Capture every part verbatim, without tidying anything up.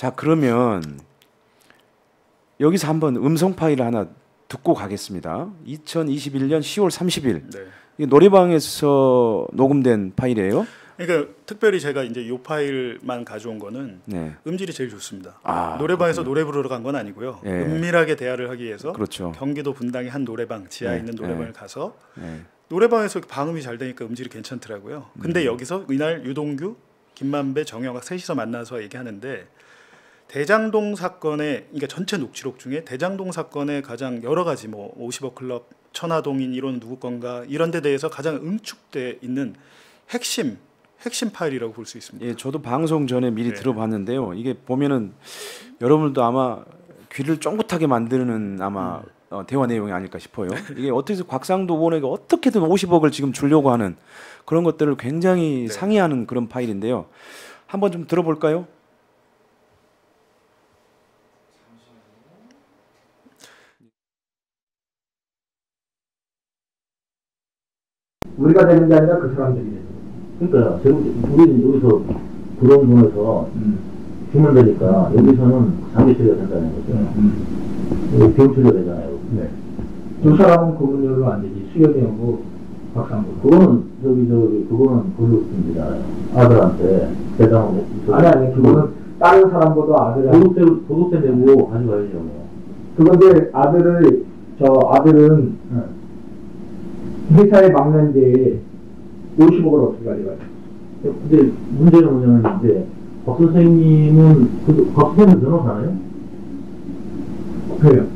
자, 그러면 여기서 한번 음성 파일을 하나 듣고 가겠습니다. 이천이십일년 시월 삼십일. 네. 이 노래방에서 녹음된 파일이에요. 그러니까 특별히 제가 이제 이 파일만 가져온 거는 네. 음질이 제일 좋습니다. 아, 노래방에서 그렇군요. 노래 부르러 간 건 아니고요. 네. 은밀하게 대화를 하기 위해서 그렇죠. 경기도 분당의 한 노래방, 지하에 네. 있는 노래방을 네. 가서 네. 노래방에서 방음이 잘 되니까 음질이 괜찮더라고요. 근데 음. 여기서 이날 유동규, 김만배, 정영학 셋이서 만나서 얘기하는데 대장동 사건의 그러니까 전체 녹취록 중에 대장동 사건의 가장 여러 가지 뭐 오십억 클럽, 천화동인 이론 누구 건가 이런 데 대해서 가장 응축돼 있는 핵심 핵심 파일이라고 볼 수 있습니다. 예, 저도 방송 전에 미리 네. 들어봤는데요. 이게 보면은 여러분도 아마 귀를 쫑긋하게 만드는 아마 음. 어, 대화 내용이 아닐까 싶어요. 이게 어떻게 해서 곽상도 의원에게 어떻게든 오십억을 지금 주려고 하는 그런 것들을 굉장히 네. 상의하는 그런 파일인데요. 한번 좀 들어볼까요? 우리가 되는 게 아니라 그 사람들이 되죠. 그러니까 우리는 여기서 들어온 돈에서 음. 죽는다니까 여기서는 장기처리가 된다는 거죠. 음. 여기 병처리가 되잖아요. 네. 두 사람은 구분별로 안 되지. 수영이하고 박상도. 그거는 저기 저기 그거는 고급입니다. 아들한테 대장하고. 아니 아니 그거는 다른 사람보다 아들한테 도둑대 도둑대 내고 가져가야죠. 뭐. 그런데 아들을 저 아들은 네. 회사에 막는데 오십억을 어떻게 가져가요? 근데 문제는 뭐냐면 이제 박 선생님은 그, 박 선생님은 변호사예요? 그래요.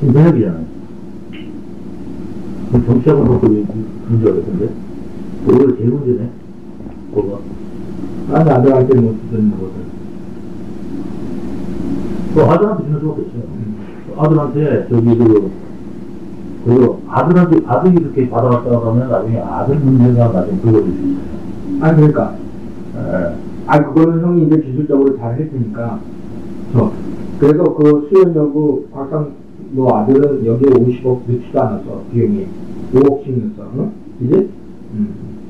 지금 매력이잖아요. 정치하고 뭐 그런 줄 알았는데 오히려 제일 문제네. 뭐가? 아니 아들한테 못 주는 거거든. 아들한테 주는 수밖에 없어요. 음. 아들한테 저기 그 그리고 아들한테 아들이 이렇게 받아왔다고 하면 나중에 아들 문제가 나중에 불거질 수 있어요. 아니 그러니까 예. 아니 그거는 형이 이제 기술적으로 잘 했으니까 저 그래서 그 수현여고 곽상도 아들은 여기에 오십억 넣지도 않았어. 비용이 오억씩 넣었어. 응? 이제? 음.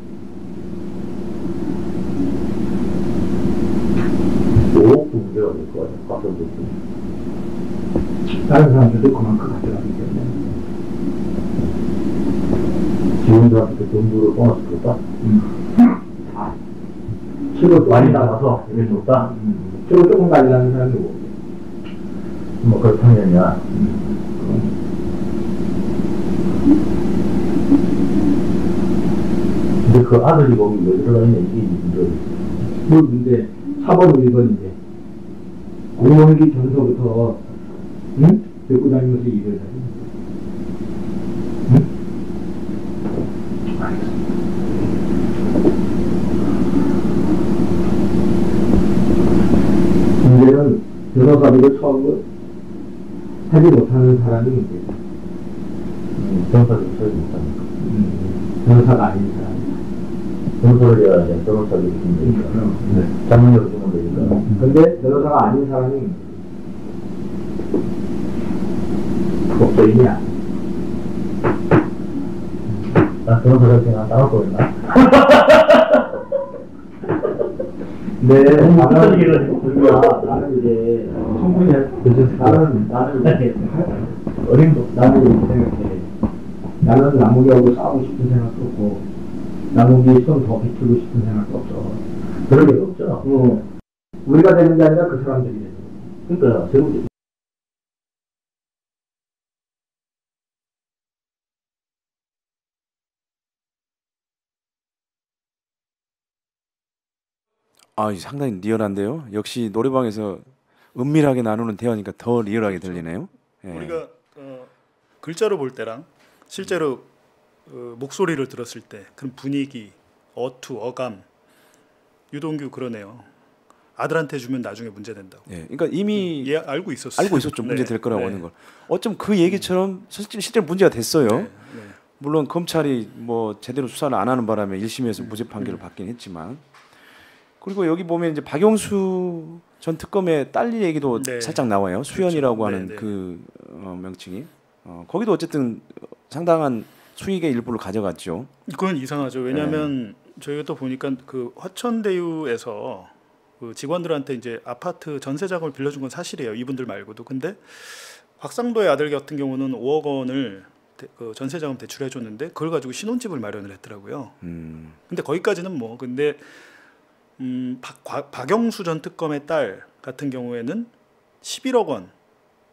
오억도 문제가 될 거 같아요. 곽상도 다른 사람들도 그만큼 가져가기 때문에 지원자한테 돈부를 뽑아서 줬다? 응. 아. 치료 많이 나가서 이게 줬다? 응. 치료 조금 관리하는 사람이 뭐. 뭐, 그렇다면야. 응. 근데 그 아들이 거기 왜 들어가냐, 이게 문제지. 뭐, 근데, 사번, 일번인데. 공원기 전서부터, 응? 들고 다니면서 일을 하지. 문제는 변호사들을 처음으로 하지 못하는 사람이 문제다. 음, 변호사를 처음에 못하니까. 음, 변호사가 아닌 사람. 변호사를 해야 돼. 변호사를 주면 되니까. 음, 네. 장면으로 주면 되니까. 음. 근데 변호사가 아닌 사람이 문제다. 법조인이야. 나 변호사를 그냥 따로 보였나? 네, 나는 이제 충분히 나는 나는 이렇게 어린도 나는 생각해. 나는 남욱이하고 싸우고 싶은 생각도 없고 남욱이 좀 더 비추고 싶은 생각도 없어. 그런 게 없죠. 응. 우리가 되는 게 아니라 그 사람들이 되는 거야. 그러니까 제국이 아, 상당히 리얼한데요. 역시 노래방에서 은밀하게 나누는 대화니까 더 리얼하게 들리네요. 그렇죠. 예. 우리가 어, 글자로 볼 때랑 실제로 어, 목소리를 들었을 때 그런 분위기, 어투, 어감, 유동규 그러네요. 아들한테 주면 나중에 문제 된다고. 예, 그러니까 이미 예, 알고 있었어요. 알고 있었죠. 문제 될 거라고 네. 하는 걸. 어쩜 그 얘기처럼 실제 실제 문제가 됐어요. 네. 네. 물론 검찰이 뭐 제대로 수사를 안 하는 바람에 일심에서 무죄 판결을 음. 받긴 했지만. 그리고 여기 보면 이제 박영수 전 특검의 딸 얘기도 네. 살짝 나와요. 수연이라고 그렇죠. 하는 네, 네. 그 어, 명칭이. 어, 거기도 어쨌든 상당한 수익의 일부를 가져갔죠. 그건 이상하죠. 왜냐하면 네. 저희가 또 보니까 그 화천대유에서 그 직원들한테 이제 아파트 전세 자금을 빌려준 건 사실이에요. 이분들 말고도. 근데 곽상도의 아들 같은 경우는 오억 원을 대, 그 전세 자금 대출해 줬는데 그걸 가지고 신혼집을 마련을 했더라고요. 음. 근데 거기까지는 뭐 근데 음, 박, 과, 박영수 전 특검의 딸 같은 경우에는 십일억 원을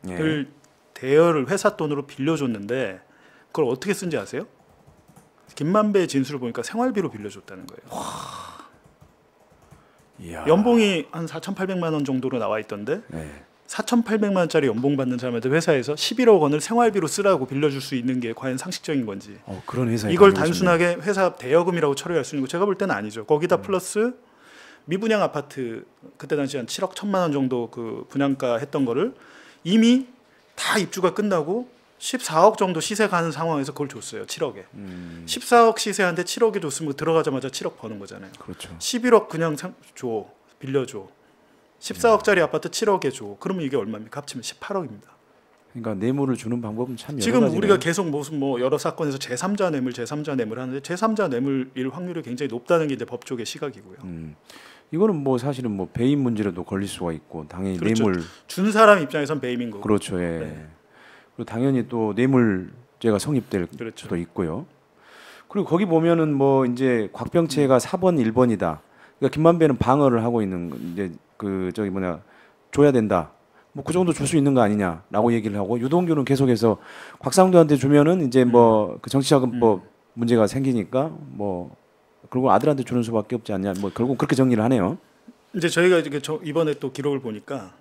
예. 대여를 회사 돈으로 빌려줬는데 그걸 어떻게 쓴지 아세요? 김만배의 진술을 보니까 생활비로 빌려줬다는 거예요. 와. 이야. 연봉이 한 사천팔백만 원 정도로 나와 있던데 네. 사천팔백만 원짜리 연봉 받는 사람한테 회사에서 십일억 원을 생활비로 쓰라고 빌려줄 수 있는 게 과연 상식적인 건지. 어, 그런 회사에 이걸 단순하게 있네. 회사 대여금이라고 처리할 수 있는 거 제가 볼 때는 아니죠. 거기다 음. 플러스 미분양 아파트 그때 당시 한 칠억 천만 원 정도 그 분양가 했던 거를 이미 다 입주가 끝나고 십사억 정도 시세가는 상황에서 그걸 줬어요. 칠억에. 음. 십사억 시세한데 칠억에 줬으면 들어가자마자 칠억 버는 거잖아요. 그렇죠. 십일억 그냥 줘. 빌려줘. 십사억짜리 음. 아파트 칠억에 줘. 그러면 이게 얼마입니까? 합치면 십팔억입니다. 그러니까 뇌물을 주는 방법은 참 여러 지금 가지네요. 우리가 계속 무슨 뭐 여러 사건에서 제삼자 뇌물, 제삼자 뇌물 하는데 제삼자 뇌물일 확률이 굉장히 높다는 게 이제 법조계 시각이고요. 음. 이거는 뭐 사실은 뭐 배임 문제라도 걸릴 수가 있고 당연히 그렇죠. 뇌물 준 사람 입장에선 배임인 거고. 그렇죠. 예. 네. 그리고 당연히 또 뇌물죄가 성립될 그렇죠. 수도 있고요. 그리고 거기 보면은 뭐 이제 곽병채가 사번 일번이다. 그러니까 김만배는 방어를 하고 있는 이제 그 저기 뭐냐 줘야 된다. 뭐 그 정도 줄 수 있는 거 아니냐라고 얘기를 하고 유동규는 계속해서 곽상도한테 주면은 이제 뭐 그 정치자금법 음. 문제가 생기니까 뭐 그리고 아들한테 주는 수밖에 없지 않냐. 뭐 결국 그렇게 정리를 하네요. 이제 저희가 이제 이번에 또 기록을 보니까.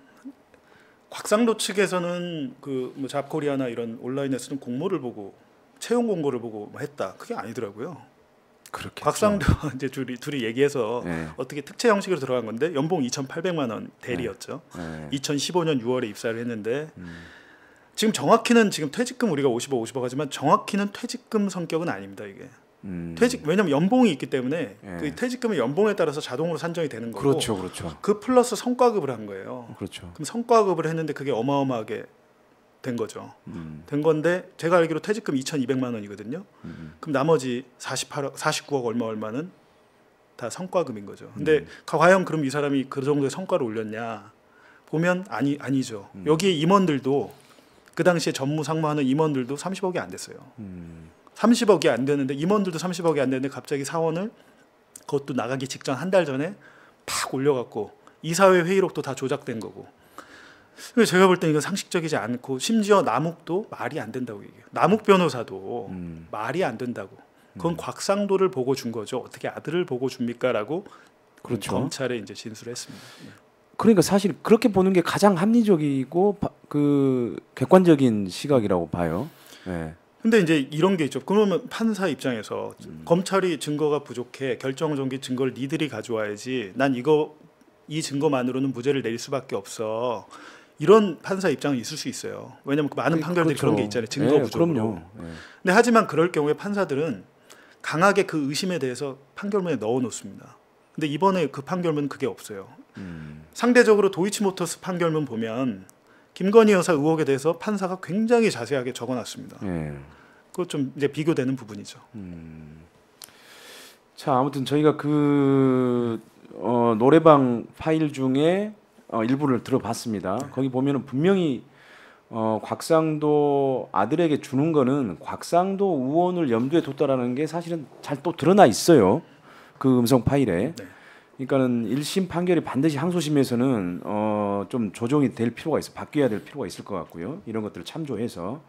곽상도 측에서는 그 뭐 잡코리아나 이런 온라인에서는 공모를 보고 채용 공고를 보고 했다. 그게 아니더라고요. 그렇게 곽상도 이제 둘이 둘이 얘기해서 네. 어떻게 특채 형식으로 들어간 건데 연봉 이천팔백만 원 대리였죠. 네. 네. 이천십오년 유월에 입사를 했는데 음. 지금 정확히는 지금 퇴직금 우리가 오십억 오십억 하지만 정확히는 퇴직금 성격은 아닙니다 이게. 음. 퇴직 왜냐면 연봉이 있기 때문에 예. 그 퇴직금은 연봉에 따라서 자동으로 산정이 되는 거고 그렇죠, 그렇죠. 그 플러스 성과급을 한 거예요. 그렇죠. 그럼 성과급을 했는데 그게 어마어마하게 된 거죠. 음. 된 건데 제가 알기로 퇴직금 이천이백만 원이거든요. 음. 그럼 나머지 사십팔억, 사십구억 얼마 얼마는 다 성과급인 거죠. 근데 음. 과연 그럼 이 사람이 그 정도의 성과를 올렸냐 보면 아니 아니죠. 음. 여기에 임원들도 그 당시에 전무상무하는 임원들도 삼십억이 안 됐어요. 음. 삼십억이 안 되는데 임원들도 삼십억이 안 되는데 갑자기 사원을 그것도 나가기 직전 한 달 전에 팍 올려갖고 이사회 회의록도 다 조작된 거고. 근데 제가 볼 때 이건 상식적이지 않고 심지어 남욱도 말이 안 된다고 얘기해요. 남욱 변호사도 음. 말이 안 된다고. 그건 음. 곽상도를 보고 준 거죠. 어떻게 아들을 보고 줍니까라고 그렇죠. 검찰에 이제 진술했습니다. 그러니까 사실 그렇게 보는 게 가장 합리적이고 그 객관적인 시각이라고 봐요. 네. 근데 이제 이런 게 있죠. 그러면 판사 입장에서 음. 검찰이 증거가 부족해 결정정기 증거를 니들이 가져와야지. 난 이거 이 증거만으로는 무죄를 내릴 수밖에 없어. 이런 판사 입장은 있을 수 있어요. 왜냐하면 많은 판결들이 그렇죠. 그런 게 있잖아요. 증거 네, 부족으로. 네. 근데 하지만 그럴 경우에 판사들은 강하게 그 의심에 대해서 판결문에 넣어놓습니다. 근데 이번에 그 판결문은 그게 없어요. 음. 상대적으로 도이치 모터스 판결문 보면 김건희 여사 의혹에 대해서 판사가 굉장히 자세하게 적어놨습니다. 예. 그것 좀 이제 비교되는 부분이죠. 음. 자, 아무튼 저희가 그 어, 노래방 파일 중에 어, 일부를 들어봤습니다. 네. 거기 보면은 분명히 어, 곽상도 아들에게 주는 거는 곽상도 의원을 염두에 뒀다라는 게 사실은 잘 또 드러나 있어요. 그 음성 파일에. 네. 그러니까는 일심 판결이 반드시 항소심에서는 어 좀 조정이 될 필요가 있어 바뀌어야 될 필요가 있을 것 같고요. 이런 것들을 참조해서